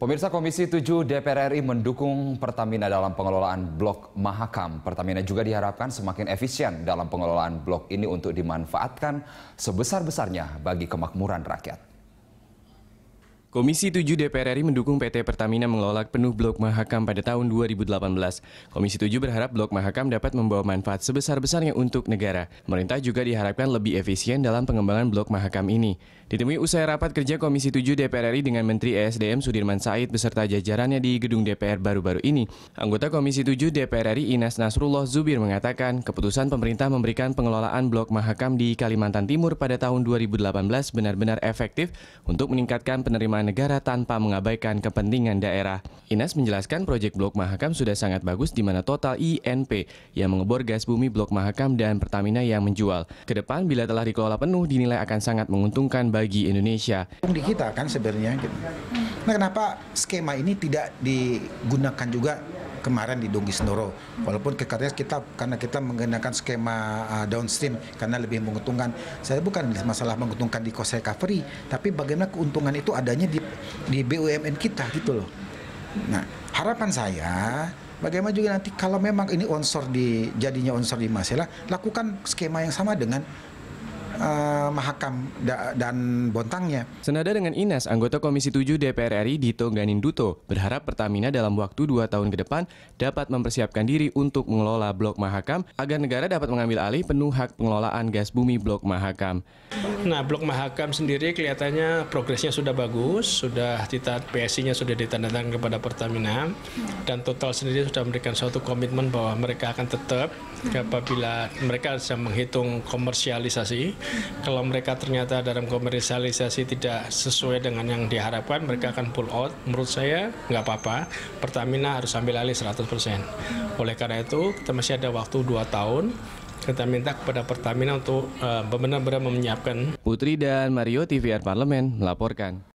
Pemirsa, Komisi 7 DPR RI mendukung Pertamina dalam pengelolaan Blok Mahakam. Pertamina juga diharapkan semakin efisien dalam pengelolaan blok ini untuk dimanfaatkan sebesar-besarnya bagi kemakmuran rakyat. Komisi 7 DPR RI mendukung PT Pertamina mengelola penuh Blok Mahakam pada tahun 2018. Komisi 7 berharap Blok Mahakam dapat membawa manfaat sebesar-besarnya untuk negara. Pemerintah juga diharapkan lebih efisien dalam pengembangan Blok Mahakam ini. Ditemui usai rapat kerja Komisi 7 DPR RI dengan Menteri ESDM Sudirman Said beserta jajarannya di gedung DPR baru-baru ini, anggota Komisi 7 DPR RI Inas Nasrullah Zubir mengatakan keputusan pemerintah memberikan pengelolaan Blok Mahakam di Kalimantan Timur pada tahun 2018 benar-benar efektif untuk meningkatkan penerimaan negara tanpa mengabaikan kepentingan daerah. Inas menjelaskan proyek Blok Mahakam sudah sangat bagus di mana Total INP yang mengebor gas bumi Blok Mahakam dan Pertamina yang menjual. Kedepan bila telah dikelola penuh dinilai akan sangat menguntungkan bagi Indonesia. Di kita kan sebenarnya gitu. Nah, kenapa skema ini tidak digunakan juga kemarin di Donggi Senoro, walaupun karena kita menggunakan skema downstream karena lebih menguntungkan. Saya bukan masalah menguntungkan di cost recovery, tapi bagaimana keuntungan itu adanya di BUMN kita gitu loh. Nah, harapan saya bagaimana juga nanti kalau memang ini jadinya onsor di Masalah, lakukan skema yang sama dengan Mahakam dan Bontangnya. Senada dengan Inas, anggota Komisi 7 DPR RI Dito Ganinduto berharap Pertamina dalam waktu 2 tahun ke depan dapat mempersiapkan diri untuk mengelola Blok Mahakam agar negara dapat mengambil alih penuh hak pengelolaan gas bumi Blok Mahakam. Nah, Blok Mahakam sendiri kelihatannya progresnya sudah bagus, sudah PSI-nya sudah ditandatangani kepada Pertamina, dan Total sendiri sudah memberikan suatu komitmen bahwa mereka akan tetap apabila mereka bisa menghitung komersialisasi. Kalau mereka ternyata dalam komersialisasi tidak sesuai dengan yang diharapkan, mereka akan pull out. Menurut saya nggak apa-apa, Pertamina harus ambil alih 100%. Oleh karena itu, kita masih ada waktu 2 tahun. Kita minta kepada Pertamina untuk benar-benar menyiapkan. Putri dan Mario, TVR Parlemen melaporkan.